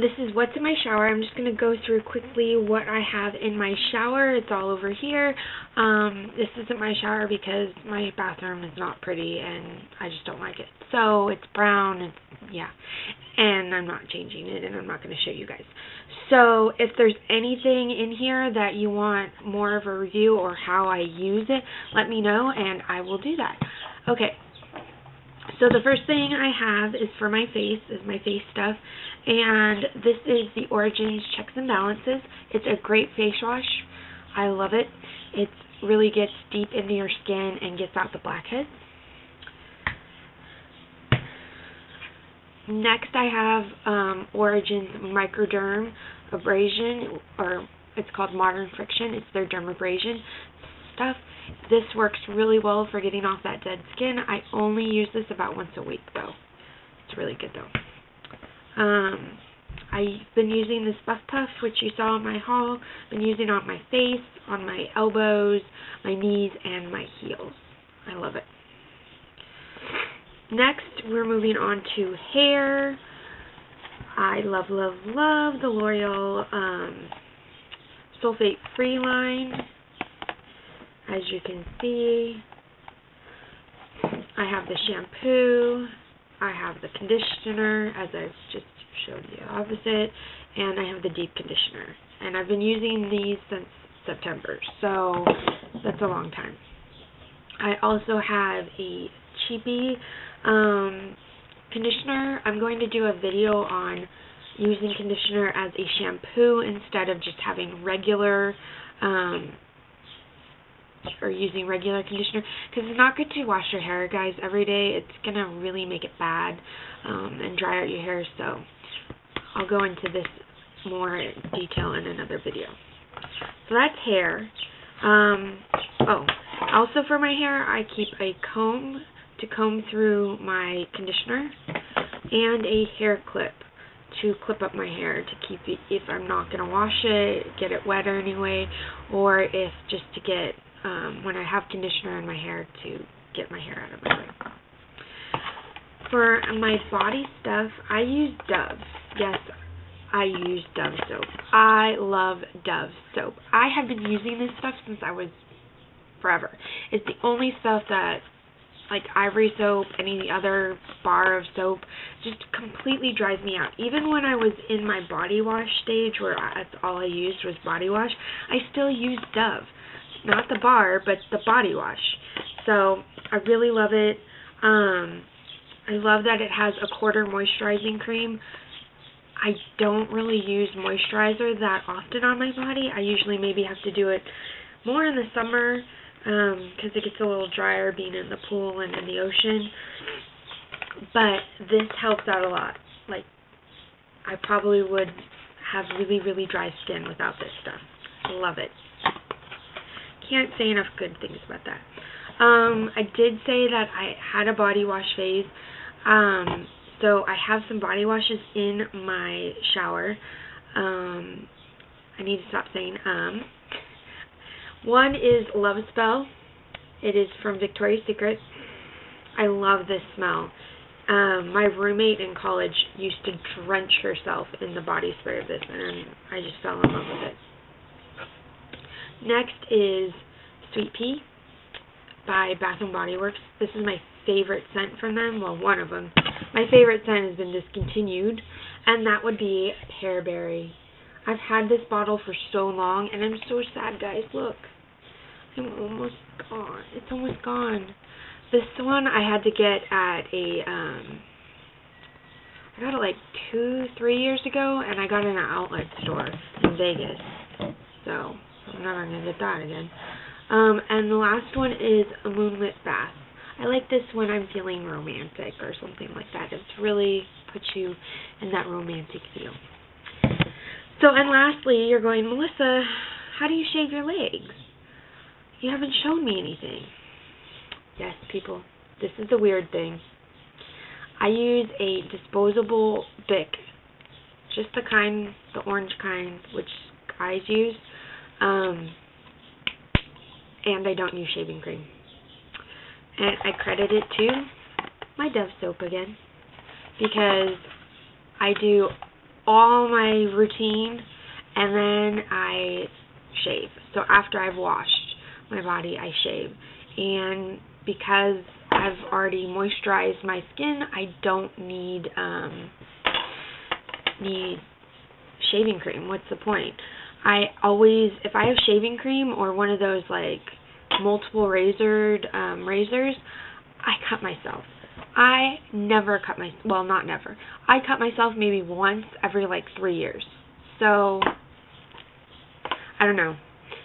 This is what's in my shower. I'm just going to go through quickly what I have in my shower. It's all over here. This isn't my shower because my bathroom is not pretty and I just don't like it. So it's brown and yeah. And I'm not changing it and I'm not going to show you guys. So if there's anything in here that you want more of a review or how I use it, let me know and I will do that. Okay. So the first thing I have is for my face, is my face stuff, and this is the Origins Checks and Balances. It's a great face wash. I love it. It really gets deep into your skin and gets out the blackheads. Next I have Origins Microderm Abrasion, or it's called Modern Friction. It's their dermabrasion stuff. This works really well for getting off that dead skin. I only use this about once a week, though. It's really good, though. I've been using this Buff Puff, which you saw in my haul. I've been using it on my face, on my elbows, my knees, and my heels. I love it. Next, we're moving on to hair. I love, love, love the L'Oreal sulfate-free line. As you can see, I have the shampoo, I have the conditioner, as I've just showed the opposite, and I have the deep conditioner. And I've been using these since September, so that's a long time. I also have a cheapy conditioner. I'm going to do a video on using conditioner as a shampoo instead of just having regular or using regular conditioner, because it's not good to wash your hair, guys, every day. It's going to really make it bad and dry out your hair, so I'll go into this more detail in another video. So that's hair. Also for my hair, I keep a comb to comb through my conditioner and a hair clip to clip up my hair to keep it, if I'm not going to wash it, get it wet or anyway, or if just to get when I have conditioner in my hair to get my hair out of my way. For my body stuff, I use Dove. Yes, I use Dove soap. I love Dove soap. I have been using this stuff since I was forever. It's the only stuff that, like Ivory soap, any other bar of soap, just completely dries me out. Even when I was in my body wash stage, where that's all I used was body wash, I still used Dove. Not the bar, but the body wash. So I really love it. I love that it has a quarter moisturizing cream. I don't really use moisturizer that often on my body. I usually maybe have to do it more in the summer because it gets a little drier being in the pool and in the ocean. But this helps out a lot. Like, I probably would have really, really dry skin without this stuff. I love it. Can't say enough good things about that. I did say that I had a body wash phase, so I have some body washes in my shower. I need to stop saying One is Love Spell. It is from Victoria's Secret. I love this smell. My roommate in college used to drench herself in the body spray of this, and I just fell in love with it. Next is Sweet Pea by Bath & Body Works. This is my favorite scent from them. Well, one of them. My favorite scent has been discontinued, and that would be Pearberry. I've had this bottle for so long, and I'm so sad, guys. Look. I'm almost gone. It's almost gone. This one I had to get at a, I got it like 2-3 years ago, and I got it in an outlet store in Vegas. So I'm never going to get that again. And the last one is a Moonlit Bath. I like this when I'm feeling romantic or something like that. It really puts you in that romantic feel. So, and lastly, you're going, Melissa, how do you shave your legs? You haven't shown me anything. Yes, people, this is the weird thing. I use a disposable Bic, just the kind, the orange kind, which guys use. And I don't use shaving cream. And I credit it to my Dove soap again, because I do all my routine, and then I shave. So after I've washed my body, I shave. And because I've already moisturized my skin, I don't need shaving cream. What's the point? I always, if I have shaving cream or one of those like multiple razored razors, I cut myself. I never cut my, well, not never. I cut myself maybe once every like 3 years. So I don't know.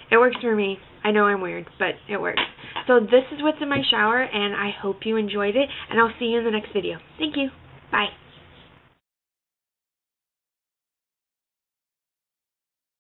It works for me. I know I'm weird, but it works. So this is what's in my shower, and I hope you enjoyed it, and I'll see you in the next video. Thank you. Bye.